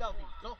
到底，走。